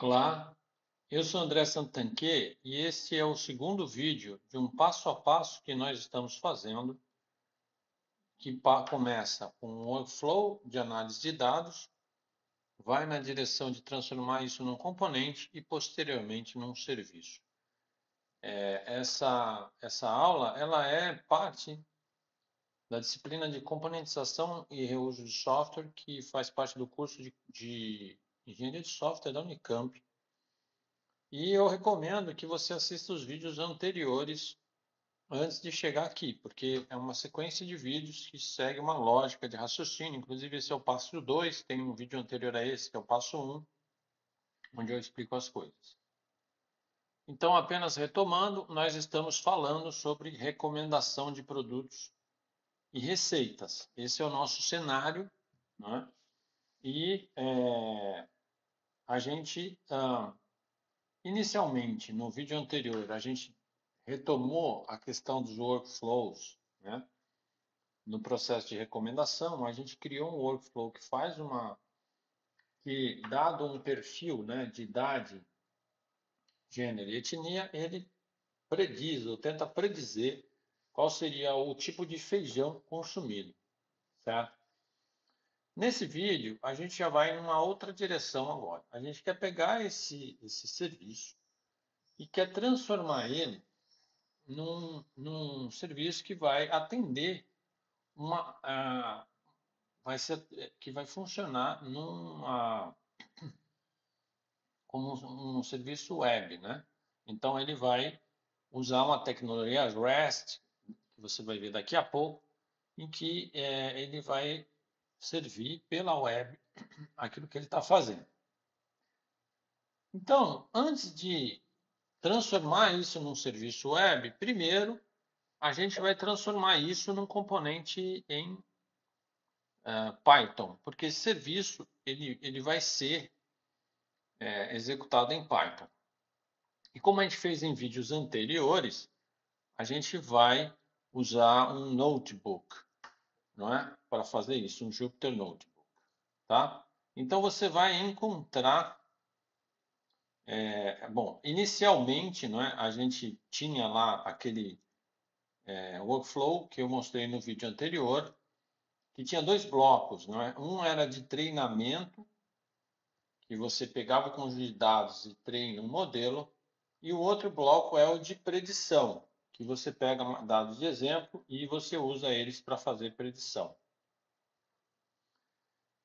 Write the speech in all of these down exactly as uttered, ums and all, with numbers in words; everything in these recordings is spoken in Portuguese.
Olá, eu sou André Santanchè e este é o segundo vídeo de um passo a passo que nós estamos fazendo, que começa com um workflow de análise de dados, vai na direção de transformar isso num componente e posteriormente num serviço. É, essa, essa aula ela é parte da disciplina de componentização e reuso de software que faz parte do curso de, de engenharia de software da Unicamp. E eu recomendo que você assista os vídeos anteriores antes de chegar aqui, porque é uma sequência de vídeos que segue uma lógica de raciocínio, inclusive esse é o passo dois, tem um vídeo anterior a esse, que é o passo um, onde eu explico as coisas. Então, apenas retomando, nós estamos falando sobre recomendação de produtos e receitas. Esse é o nosso cenário, né? E é, a gente, ah, inicialmente, no vídeo anterior, a gente retomou a questão dos workflows, né? No processo de recomendação, a gente criou um workflow que faz uma... que, dado um perfil, né, de idade, gênero e etnia, ele prediz ou tenta predizer qual seria o tipo de feijão consumido, certo? Nesse vídeo, a gente já vai em uma outra direção agora. A gente quer pegar esse, esse serviço e quer transformar ele num, num serviço que vai atender uma... A, vai ser, que vai funcionar numa... como um, um serviço web, né? Então, ele vai usar uma tecnologia REST, que você vai ver daqui a pouco, em que é, ele vai servir pela web aquilo que ele está fazendo. Então, antes de transformar isso num serviço web, primeiro, a gente vai transformar isso num componente em uh, Python, porque esse serviço ele, ele vai ser... É, executado em Python. E como a gente fez em vídeos anteriores, a gente vai usar um notebook, não é? Para fazer isso, um Jupyter Notebook, tá? Então você vai encontrar, é, bom, inicialmente, não é? A gente tinha lá aquele é, workflow que eu mostrei no vídeo anterior, que tinha dois blocos, não é? Um era de treinamento, e você pegava o conjunto de dados e treina um modelo, e o outro bloco é o de predição, que você pega dados de exemplo e você usa eles para fazer predição.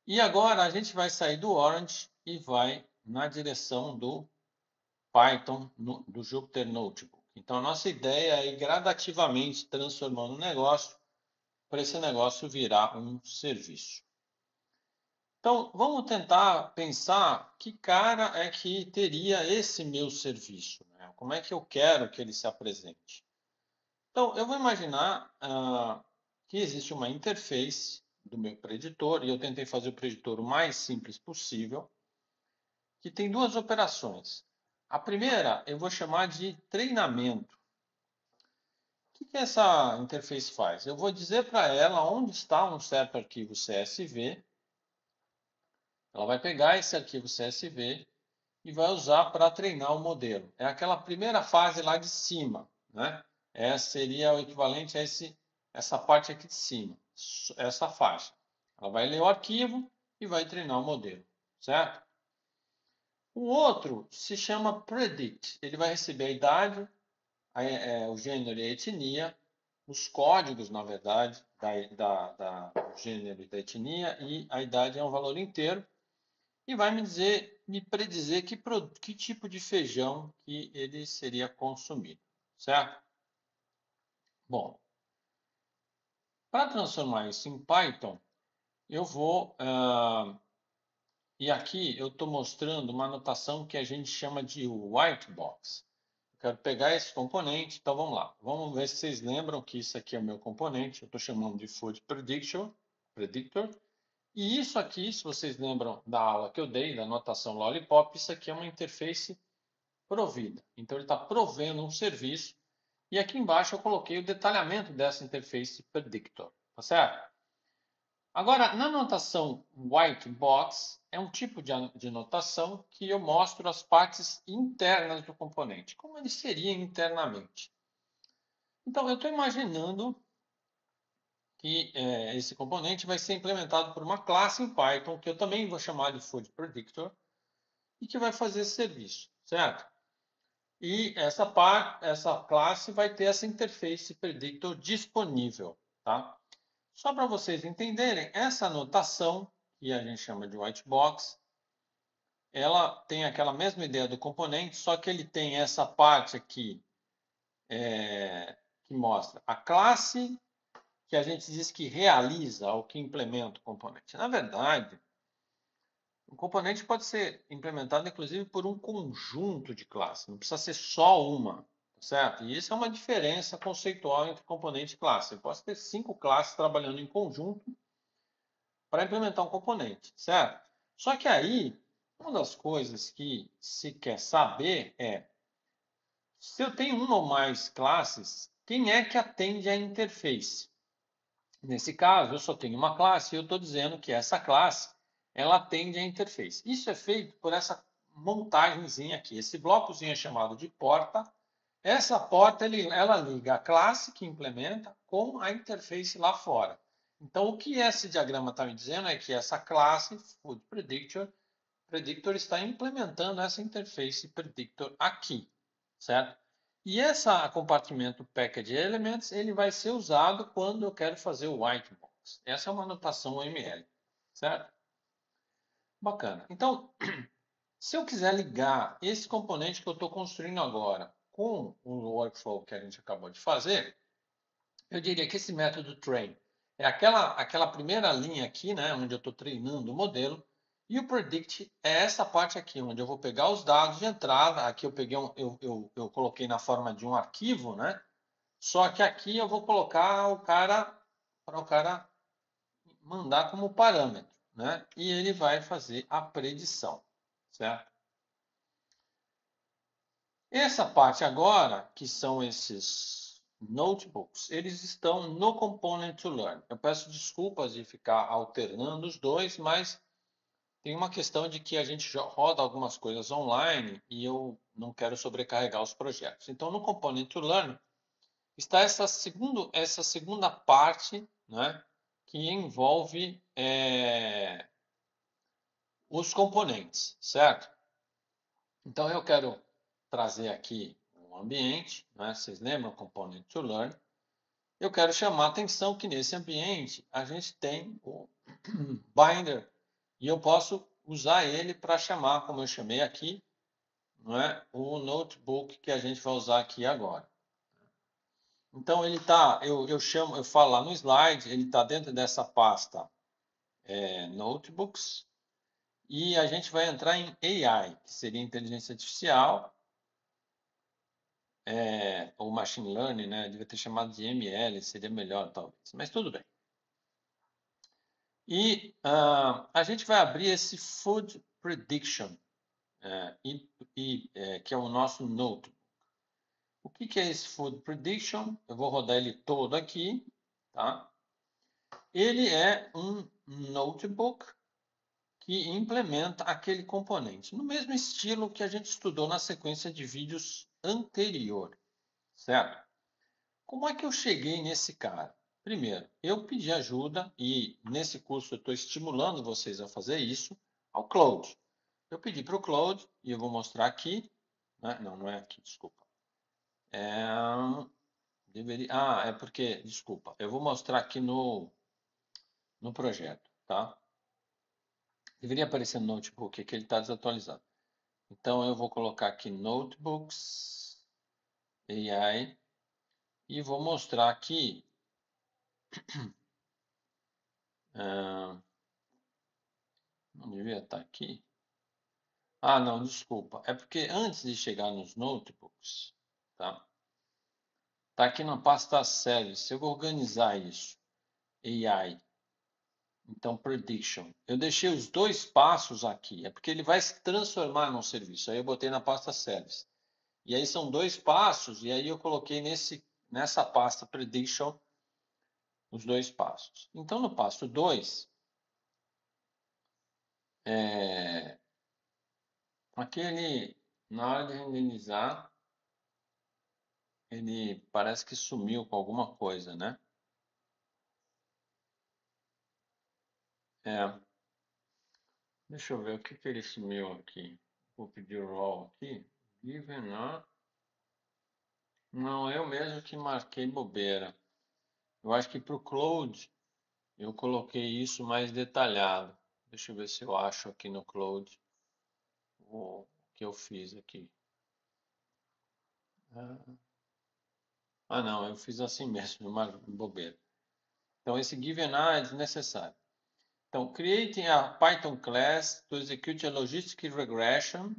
E agora a gente vai sair do Orange e vai na direção do Python, no, do Jupyter Notebook. Então a nossa ideia é ir gradativamente transformando o negócio para esse negócio virar um serviço. Então, vamos tentar pensar que cara é que teria esse meu serviço, né? Como é que eu quero que ele se apresente? Então, eu vou imaginar ah, que existe uma interface do meu preditor, e eu tentei fazer o preditor o mais simples possível, que tem duas operações. A primeira eu vou chamar de treinamento. O que que essa interface faz? Eu vou dizer para ela onde está um certo arquivo C S V, ela vai pegar esse arquivo C S V e vai usar para treinar o modelo. É aquela primeira fase lá de cima, né? Essa seria o equivalente a esse, essa parte aqui de cima, essa faixa. Ela vai ler o arquivo e vai treinar o modelo, certo? O outro se chama Predict. Ele vai receber a idade, a, é, o gênero e a etnia, os códigos, na verdade, da, da, da gênero e da etnia, e a idade é um valor inteiro. E vai me dizer, me predizer que, que tipo de feijão que ele seria consumido, certo? Bom, para transformar isso em Python, eu vou... Uh, e aqui eu estou mostrando uma anotação que a gente chama de white box. Eu quero pegar esse componente, então vamos lá. Vamos ver se vocês lembram que isso aqui é o meu componente. Eu estou chamando de Food Predictor, Predictor. E isso aqui, se vocês lembram da aula que eu dei, da notação Lollipop, isso aqui é uma interface provida. Então, ele está provendo um serviço. E aqui embaixo eu coloquei o detalhamento dessa interface Predictor. Tá certo? Agora, na notação White Box, é um tipo de, de notação que eu mostro as partes internas do componente, como ele seria internamente. Então, eu estou imaginando que é, esse componente vai ser implementado por uma classe em Python, que eu também vou chamar de Food Predictor, e que vai fazer esse serviço, certo? E essa, parte, essa classe vai ter essa interface Predictor disponível, tá? Só para vocês entenderem, essa notação, que a gente chama de white box, ela tem aquela mesma ideia do componente, só que ele tem essa parte aqui é, que mostra a classe, que a gente diz que realiza ou que implementa o componente. Na verdade, o componente pode ser implementado, inclusive, por um conjunto de classes, não precisa ser só uma, certo? E isso é uma diferença conceitual entre componente e classe. Eu posso ter cinco classes trabalhando em conjunto para implementar um componente, certo? Só que aí, uma das coisas que se quer saber é, se eu tenho uma ou mais classes, quem é que atende à interface? Nesse caso, eu só tenho uma classe e eu estou dizendo que essa classe, ela atende à interface. Isso é feito por essa montagenzinha aqui. Esse blocozinho é chamado de porta. Essa porta, ele, ela liga a classe que implementa com a interface lá fora. Então, o que esse diagrama está me dizendo é que essa classe, Food Predictor, Predictor está implementando essa interface Predictor aqui, certo? E esse compartimento Package Elements, ele vai ser usado quando eu quero fazer o white box. Essa é uma notação M L, certo? Bacana. Então, se eu quiser ligar esse componente que eu estou construindo agora com o workflow que a gente acabou de fazer, eu diria que esse método train é aquela, aquela primeira linha aqui, né, onde eu estou treinando o modelo, e o predict é essa parte aqui, onde eu vou pegar os dados de entrada. Aqui eu, peguei um, eu, eu, eu coloquei na forma de um arquivo, né? Só que aqui eu vou colocar o cara para o cara mandar como parâmetro, né? E ele vai fazer a predição, certo? Essa parte agora, que são esses notebooks, eles estão no Component to Learn. Eu peço desculpas de ficar alternando os dois, mas tem uma questão de que a gente roda algumas coisas online e eu não quero sobrecarregar os projetos. Então, no Component to Learn está essa, segundo, essa segunda parte, né, que envolve é, os componentes, certo? Então, eu quero trazer aqui um ambiente, né? Vocês lembram o Component to Learn? Eu quero chamar a atenção que nesse ambiente a gente tem o binder e eu posso usar ele para chamar, como eu chamei aqui, não é? O notebook que a gente vai usar aqui agora. Então ele tá, eu, eu chamo, eu falo lá no slide, ele está dentro dessa pasta é, notebooks e a gente vai entrar em A I, que seria inteligência artificial. É, ou Machine Learning, né? Devia ter chamado de M L, seria melhor talvez, mas tudo bem. E uh, a gente vai abrir esse Food Prediction, é, e, e, é, que é o nosso notebook. O que, que é esse Food Prediction? Eu vou rodar ele todo aqui, tá? Ele é um notebook que implementa aquele componente, no mesmo estilo que a gente estudou na sequência de vídeos anterior, certo? Como é que eu cheguei nesse cara? Primeiro, eu pedi ajuda, e nesse curso eu estou estimulando vocês a fazer isso, ao Claude. Eu pedi para o Claude, e eu vou mostrar aqui, né? Não, não é aqui, desculpa. É, deveria, ah, é porque, desculpa, eu vou mostrar aqui no, no projeto, tá? Deveria aparecer no notebook, que ele está desatualizado. Então, eu vou colocar aqui Notebooks, A I, e vou mostrar aqui. Ah, não devia estar aqui. Ah, não, desculpa. É porque antes de chegar nos Notebooks, tá? Tá aqui na pasta Series. Eu vou organizar isso. A I. Então, Prediction. Eu deixei os dois passos aqui. É porque ele vai se transformar num serviço. Aí eu botei na pasta Service. E aí são dois passos. E aí eu coloquei nesse, nessa pasta Prediction os dois passos. Então, no passo dois, É, aqui ele, na hora de renderizar, ele parece que sumiu com alguma coisa, né? É, deixa eu ver o que que ele sumiu aqui. Vou pedir o raw aqui. Given a... Não, eu mesmo que marquei bobeira. Eu acho que para o Claude eu coloquei isso mais detalhado. Deixa eu ver se eu acho aqui no Claude o que eu fiz aqui. Ah, não, eu fiz assim mesmo, uma bobeira. Então, esse given a é desnecessário. Então, creating a Python class to execute a logistic regression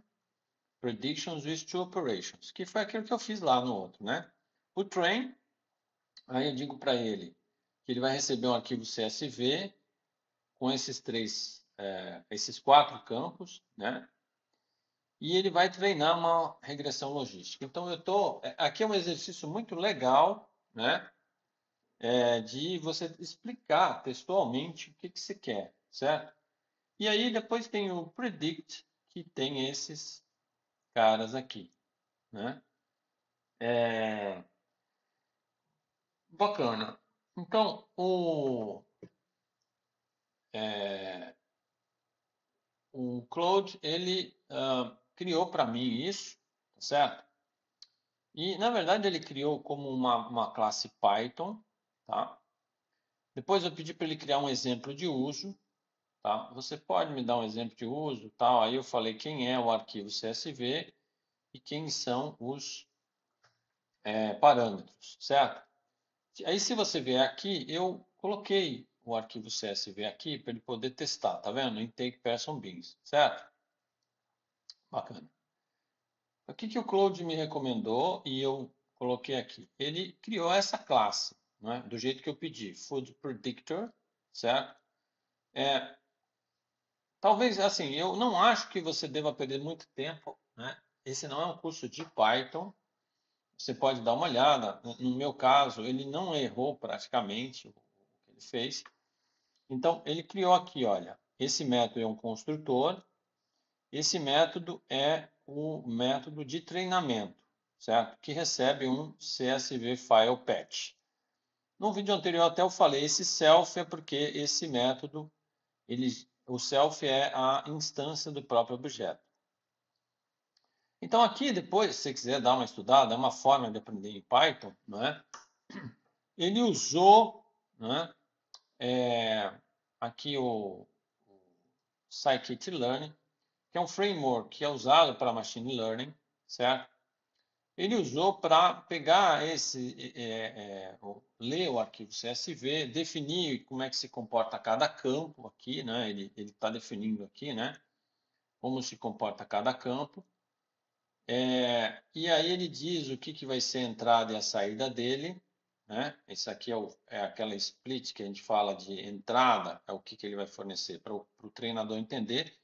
predictions with two operations, que foi aquilo que eu fiz lá no outro, né? O train, aí eu digo para ele que ele vai receber um arquivo C S V com esses três, é, esses quatro campos, né? E ele vai treinar uma regressão logística. Então, eu tô, aqui é um exercício muito legal, né? É, de você explicar textualmente o que que você quer, certo? E aí, depois tem o predict, que tem esses caras aqui, né? É... Bacana. Então, o... É, o Claude, ele uh, criou para mim isso, certo? E, na verdade, ele criou como uma, uma classe Python, tá? Depois eu pedi para ele criar um exemplo de uso, tá? Você pode me dar um exemplo de uso, tal? Aí eu falei quem é o arquivo C S V e quem são os é, parâmetros, certo? Aí, se você ver aqui, eu coloquei o arquivo C S V aqui para ele poder testar, tá vendo? IntakePersonBeans, certo? Bacana. O que que o Claude me recomendou e eu coloquei aqui? Ele criou essa classe, né? Do jeito que eu pedi, Food Predictor, certo? É, talvez, assim, eu não acho que você deva perder muito tempo, né? Esse não é um curso de Python, você pode dar uma olhada. No meu caso, ele não errou praticamente o que ele fez. Então, ele criou aqui, olha, esse método é um construtor, esse método é o método de treinamento, certo? Que recebe um C S V file patch. No vídeo anterior até eu falei, esse self é porque esse método, ele, o self é a instância do próprio objeto. Então, aqui depois, se você quiser dar uma estudada, é uma forma de aprender em Python, não é? Ele usou, né? É, aqui o, o scikit-learn, que é um framework que é usado para machine learning, certo? Ele usou para pegar esse, é, é, ler o arquivo C S V, definir como é que se comporta cada campo aqui, né? Ele está definindo aqui, né? Como se comporta cada campo. É, e aí ele diz o que que vai ser a entrada e a saída dele, né? Esse aqui é, o, é aquela split que a gente fala de entrada, é o que que ele vai fornecer para o treinador entender,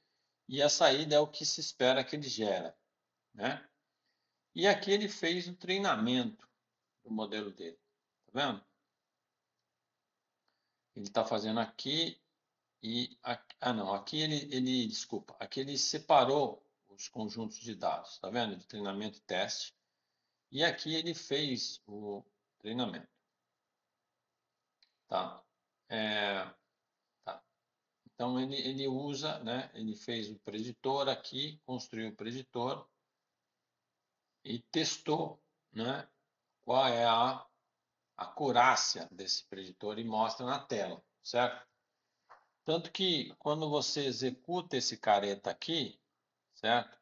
e a saída é o que se espera que ele gera, né? E aqui ele fez o treinamento do modelo dele, tá vendo? Ele está fazendo aqui e... Aqui, ah, não, aqui ele, ele... Desculpa, aqui ele separou os conjuntos de dados, tá vendo? De treinamento e teste. E aqui ele fez o treinamento. Tá? É, tá. Então, ele, ele usa, né? Ele fez o preditor aqui, construiu o preditor e testou, né? Qual é a acurácia desse preditor e mostra na tela, certo? Tanto que, quando você executa esse careta aqui, certo?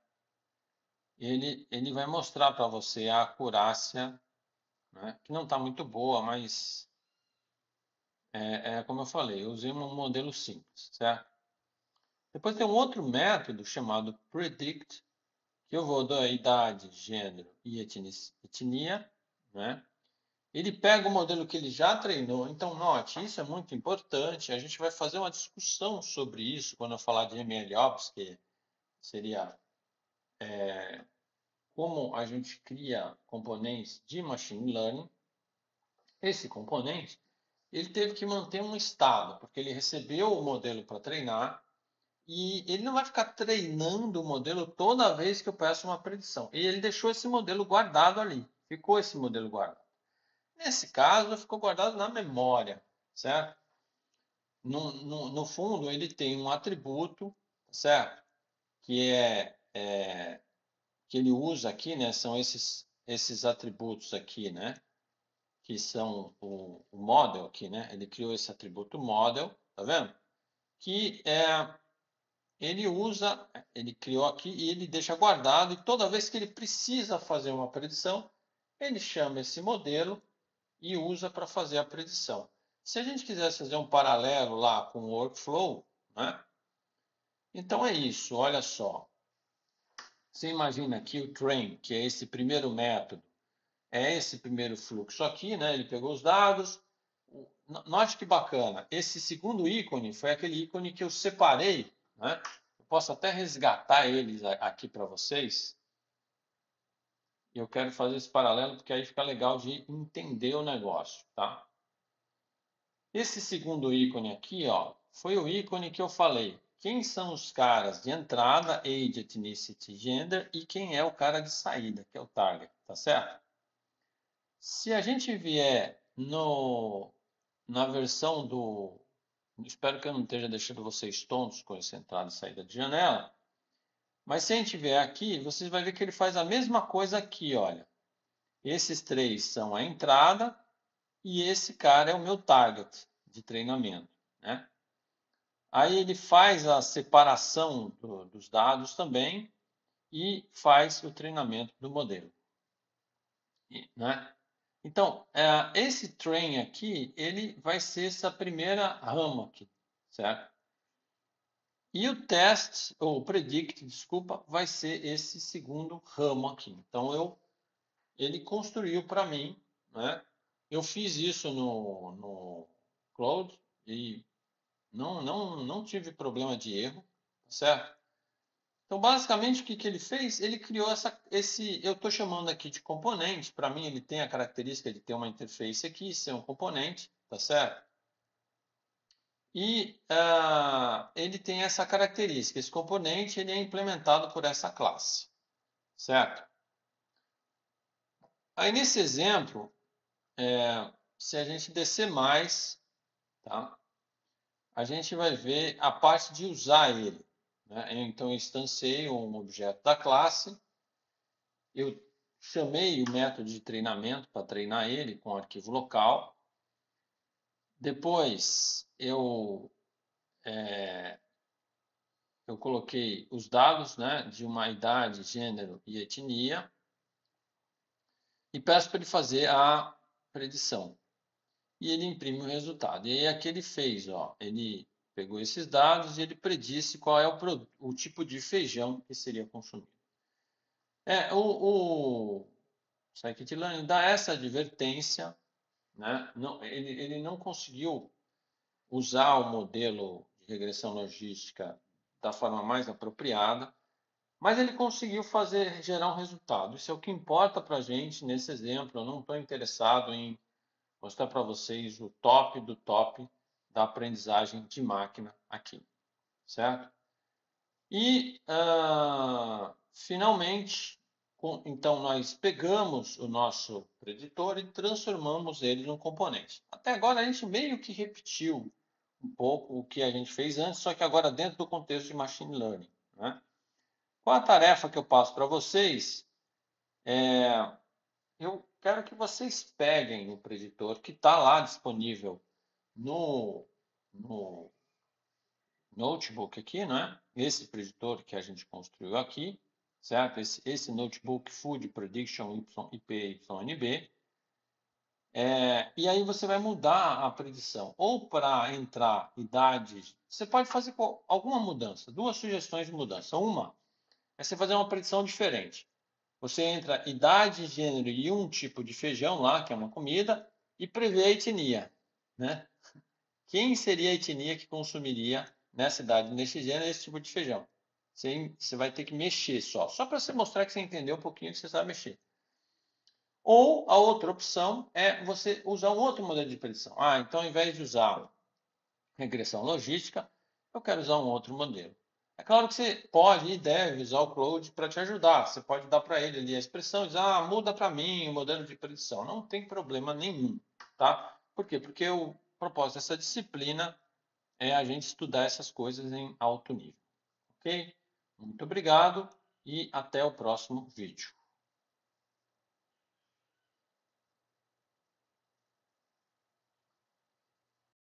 Ele, ele vai mostrar para você a acurácia, né? Que não está muito boa, mas é, é como eu falei, eu usei um modelo simples, certo? Depois tem um outro método chamado predict, que eu vou dar idade, gênero e etnia, né? Ele pega o modelo que ele já treinou, então note, isso é muito importante, a gente vai fazer uma discussão sobre isso quando eu falar de M L Ops, que seria é, como a gente cria componentes de machine learning. Esse componente, ele teve que manter um estado, porque ele recebeu o modelo para treinar E ele não vai ficar treinando o modelo toda vez que eu peço uma predição. E ele deixou esse modelo guardado ali. Ficou esse modelo guardado. Nesse caso, ficou guardado na memória, certo? No, no, no fundo, ele tem um atributo, certo? Que, é, é, que ele usa aqui, né? São esses, esses atributos aqui, né? Que são o, o model aqui, né? Ele criou esse atributo model, tá vendo? Que é... Ele usa, ele criou aqui e ele deixa guardado. E toda vez que ele precisa fazer uma predição, ele chama esse modelo e usa para fazer a predição. Se a gente quisesse fazer um paralelo lá com o workflow, né? Então é isso, olha só. Você imagina aqui o train, que é esse primeiro método. É esse primeiro fluxo aqui, né? Ele pegou os dados. Note que bacana, esse segundo ícone foi aquele ícone que eu separei. Né? Eu posso até resgatar eles aqui para vocês. Eu quero fazer esse paralelo porque aí fica legal de entender o negócio, tá? Esse segundo ícone aqui, ó, foi o ícone que eu falei. Quem são os caras de entrada, age, ethnicity, gender, e quem é o cara de saída, que é o target, tá certo? Se a gente vier no, na versão do... Espero que eu não esteja deixando vocês tontos com essa entrada e saída de janela. Mas se a gente vier aqui, vocês vão ver que ele faz a mesma coisa aqui, olha. Esses três são a entrada e esse cara é o meu target de treinamento, né? Aí ele faz a separação do, dos dados também e faz o treinamento do modelo, né? Então, esse train aqui, ele vai ser essa primeira rama aqui, certo? E o test, ou predict, desculpa, vai ser esse segundo ramo aqui. Então, eu, ele construiu para mim, né? Eu fiz isso no, no Claude e não, não, não tive problema de erro, certo? Então, basicamente, o que, que ele fez? Ele criou essa, esse... Eu estou chamando aqui de componente. Para mim, ele tem a característica de ter uma interface aqui, ser um componente, tá certo? E uh, ele tem essa característica. Esse componente ele é implementado por essa classe, certo? Aí, nesse exemplo, é, se a gente descer mais, tá? A gente vai ver a parte de usar ele. Então, eu instanciei um objeto da classe, eu chamei o método de treinamento para treinar ele com arquivo local. Depois, eu, é, eu coloquei os dados, né, de uma idade, gênero e etnia e peço para ele fazer a predição. E ele imprime o resultado. E aí, aqui ele fez, ó, ele... pegou esses dados e ele predisse qual é o, produto, o tipo de feijão que seria consumido. É, o o scikit-learn dá essa advertência, né? Não, ele, ele não conseguiu usar o modelo de regressão logística da forma mais apropriada, mas ele conseguiu fazer, gerar um resultado. Isso é o que importa para a gente nesse exemplo. Eu não estou interessado em mostrar para vocês o top do top da aprendizagem de máquina aqui, certo? E, uh, finalmente, com, então nós pegamos o nosso preditor e transformamos ele num componente. Até agora a gente meio que repetiu um pouco o que a gente fez antes, só que agora dentro do contexto de machine learning, né? Qual a tarefa que eu passo para vocês? É, eu quero que vocês peguem o preditor que está lá disponível No, no notebook aqui, né? Esse preditor que a gente construiu aqui, certo? Esse, esse notebook Food Prediction I P Y N B. É, e aí você vai mudar a predição. Ou para entrar idades, você pode fazer alguma mudança, duas sugestões de mudança. Uma é você fazer uma predição diferente. Você entra idade, gênero e um tipo de feijão lá, que é uma comida, e prevê a etnia, né? Quem seria a etnia que consumiria nessa idade, nesse gênero, esse tipo de feijão? Você, você vai ter que mexer só. Só para você mostrar que você entendeu um pouquinho que você sabe mexer. Ou a outra opção é você usar um outro modelo de predição. Ah, então ao invés de usar regressão logística, eu quero usar um outro modelo. É claro que você pode e deve usar o Claude para te ajudar. Você pode dar para ele ali a expressão e dizer, ah, muda para mim o modelo de predição. Não tem problema nenhum, tá? Por quê? Porque o propósito dessa disciplina é a gente estudar essas coisas em alto nível. Ok? Muito obrigado e até o próximo vídeo.